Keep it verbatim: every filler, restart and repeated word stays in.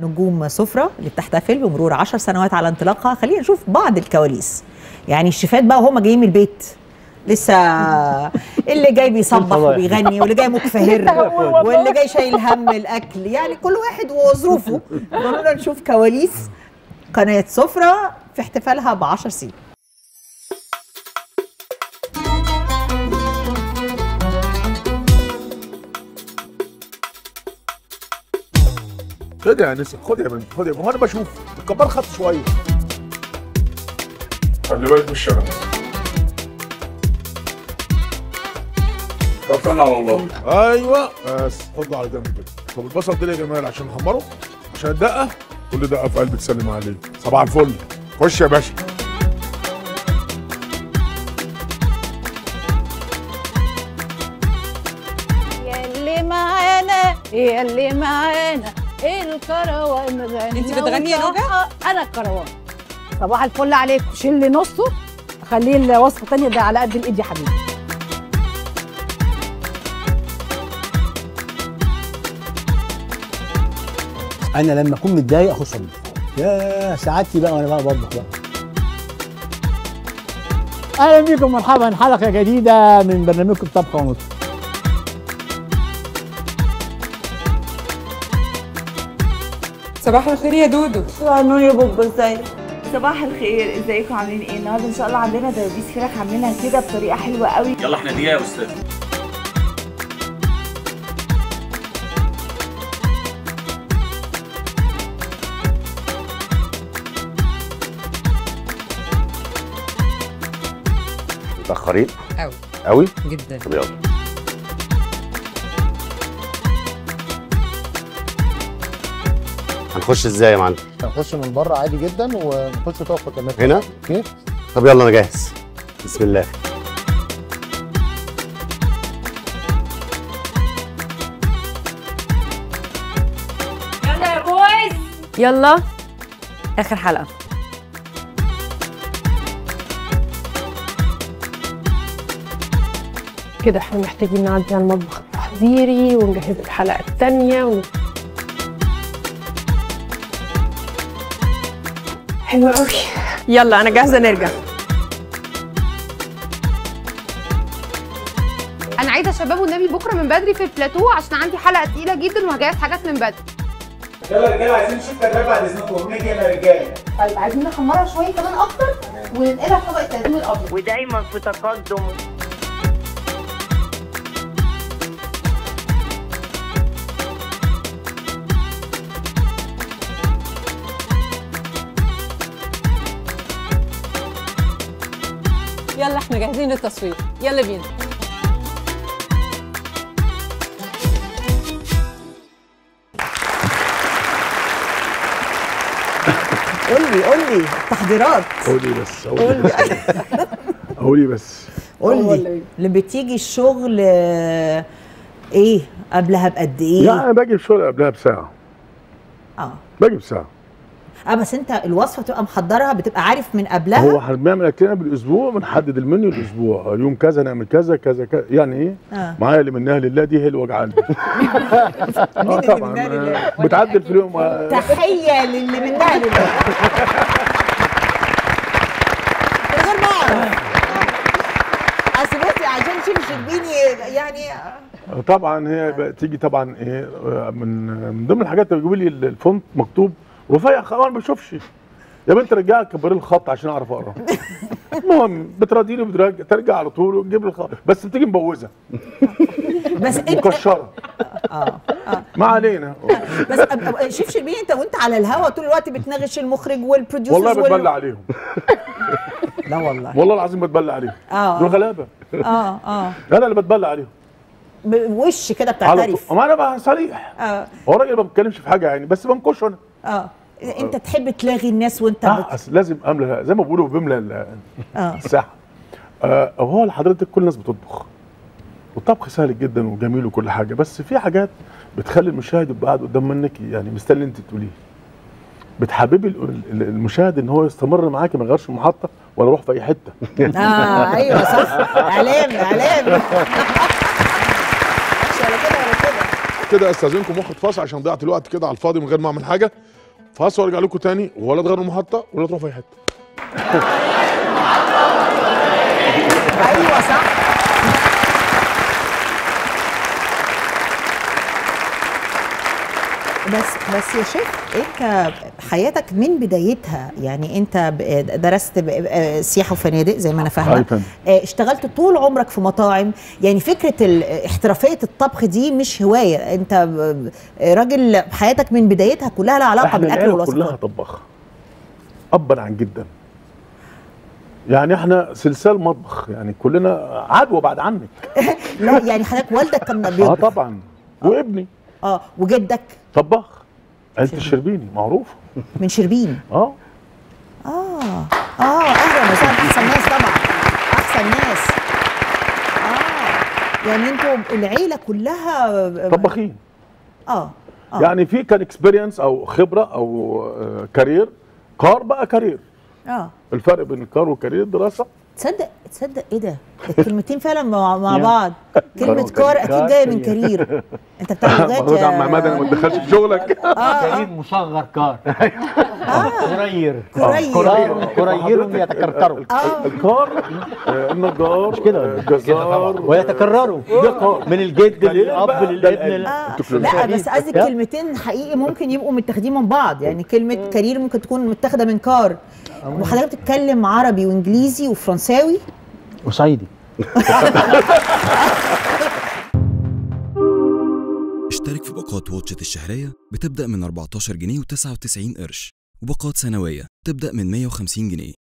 نجوم سفرة اللي بتحتفل بمرور عشر سنوات على انطلاقها. خلينا نشوف بعض الكواليس. يعني الشيفات بقى وهم جايين من البيت لسه اللي جاي بيصبح وبيغني، واللي جاي متفهر، واللي جاي شايل هم الاكل، يعني كل واحد وظروفه. ضروري نشوف كواليس قناة سفرة في احتفالها بعشر سنين. خدي يا انسه، خدي يا بنت، خدي. ما هو انا بشوف كبر خط شويه. خلي بالك من الشغل. توكلنا على الله. ايوه بس خده على جنب كده. طب البصل ده يا جماعه عشان نحمره، عشان الدقه، كل دقه في قلبك تسلم عليه. صباح الفل. خش يا باشا. يا اللي معانا، يا اللي معانا الكروان غنى. انت بتغني يا نوجه؟ انا الكروان. صباح الفل عليكم. شيلي نصه خليه الوصفه ثانيه، ده على قد الايد يا حبيبي. انا لما اكون متضايق اخش اطبخ. يا سعادتي بقى وانا بقى بطبخ بقى. اهلا بيكم، مرحبا، حلقه جديده من برنامجكم طبخه ونص. صباح الخير يا دودو. صباح النور يا بابا، ازيك؟ صباح الخير، ازيكم؟ عاملين ايه النهارده؟ ان شاء الله عندنا دبابيس كده عاملينها كده بطريقه حلوه قوي. يلا احنا دقيقه يا استاذ. متاخرين؟ قوي قوي؟ جدا. طب يلا هنخش ازاي يا معلم؟ هنخش من بره عادي جدا، ونخش طبخه كمان هنا؟ اوكي؟ طب يلا انا جاهز. بسم الله. يلا يا بويز، يلا اخر حلقه. كده احنا محتاجين نعدي على المطبخ التحضيري ونجهز الحلقه الثانيه و... حلو قوي. يلا انا جاهزه نرجع. انا عايزه شباب والنبي بكره من بدري في البلاتو، عشان عندي حلقه تقيله جدا وهجهز حاجات من بدري. يلا يا رجاله، عايزين نشوف تجربه بعد اذنكم. نيجي يا رجاله. طيب عايزين نخمرها شويه كمان اكتر وننقلها في طبق التقديم الابيض. ودايما في تقدم. يلا احنا جاهزين للتصوير، يلا بينا. قولي قولي التحضيرات. قولي بس قولي بس قولي بس قولي اللي بتيجي الشغل ايه قبلها بقد ايه؟ لا انا باجي الشغل قبلها بساعة. اه باجي بساعة. اه بس انت الوصفه تبقى محضرها، بتبقى عارف من قبلها. هو احنا بنعمل اكلنا بالاسبوع، بنحدد المنيو الاسبوع، يوم كذا نعمل كذا كذا كذا. يعني ايه؟ آه. معايا اللي منها لله دي هي الوجع. اه طبعا بتعدل في اليوم. تحيه للي منها لله. من غير ما اعرف اصل بصي، عشان شيف شربيني يعني طبعا هي تيجي طبعا ايه من من ضمن الحاجات اللي بيجيبوا لي الفونت مكتوب رفيع خالص، ما بشوفش. يا بنت رجعي كبري الخط عشان اعرف اقرا. المهم بتراضيني وبترجع، ترجع على طول وتجيب الخط، بس بتيجي مبوزه. بس انت مكشره. اه اه ما علينا. بس شيف شربيني، انت وانت على الهوا طول الوقت بتناغش المخرج والبروديوسر. والله بتبلى عليهم. لا والله والله العظيم بتبلى عليهم. اه دول غلابه. اه اه انا اللي بتبلى عليهم. وش كده بتعترف. ما انا بقى صريح. اه هو الراجل ما بيتكلمش في حاجه يعني، بس بنكشه انا. اه انت تحب تلاغي الناس وانت اه بت... اصل لازم املى زي ما بيقولوا بملى الساحه. اه هو لحضرتك كل الناس بتطبخ، والطبخ سهل جدا وجميل وكل حاجه، بس في حاجات بتخلي المشاهد يبقى قاعد قدام منك يعني مستني انت تقوليه، بتحببي المشاهد ان هو يستمر معاكي ما يغيرش المحطه ولا يروح في اي حته. اه ايوه صح، اعلام اعلام. مش على كده ولا كده. كده استاذنكم واخد فاصل عشان ضيعت الوقت كده على الفاضي من غير ما اعمل حاجه. فاصل وارجع لكم تاني، ولا تغيروا المحطه ولا تروحوا في حته. ايوه صح. بس بس يا شيخ انت حياتك من بدايتها، يعني انت درست سياحه وفنادق زي ما انا فاهمه، اشتغلت طول عمرك في مطاعم، يعني فكره احترافيه الطبخ دي مش هوايه، انت راجل حياتك من بدايتها كلها لها علاقه بالاكل والوصفات. كلها طباخه ابا عن جدا، يعني احنا سلسال مطبخ، يعني كلنا عدوى بعد عنك. لا يعني حضرتك والدك كان بيطبخ؟ اه طبعا، وابني اه وجدك طباخ، عيلة الشربيني معروفة من شربيني. اه اه اه اهلا وسهلا، احسن ناس طبعا، احسن ناس. اه يعني انتوا العيلة كلها طباخين. اه اه يعني في كان اكسبيرينس او خبرة او كارير، كار بقى كارير. اه الفرق بين الكار والكارير دراسة. تصدق تصدق ايه ده؟ الكلمتين فعلا مع بعض. كلمة كار اكيد جاية من كارير. انت بتعمل لغاية موجود يا عم عماد، انا ما اتدخلش في شغلك. كارير مصغر كار. كرير كرير كرير يتكركروا. الكار النجار مش كده، الجزار ويتكرروا من الجد للاب للابن. لا بس قصدي الكلمتين حقيقي ممكن يبقوا متاخدين من بعض، يعني كلمة كارير ممكن تكون متاخدة من كار. وحضرتك بتتكلم عربي وانجليزي وفرنساوي وصعيدي. اشترك في باقات واتشت الشهرية بتبدأ من أربعتاشر جنيه وتسعة وتسعين قرش، وباقات سنوية تبدأ من مية وخمسين جنيه.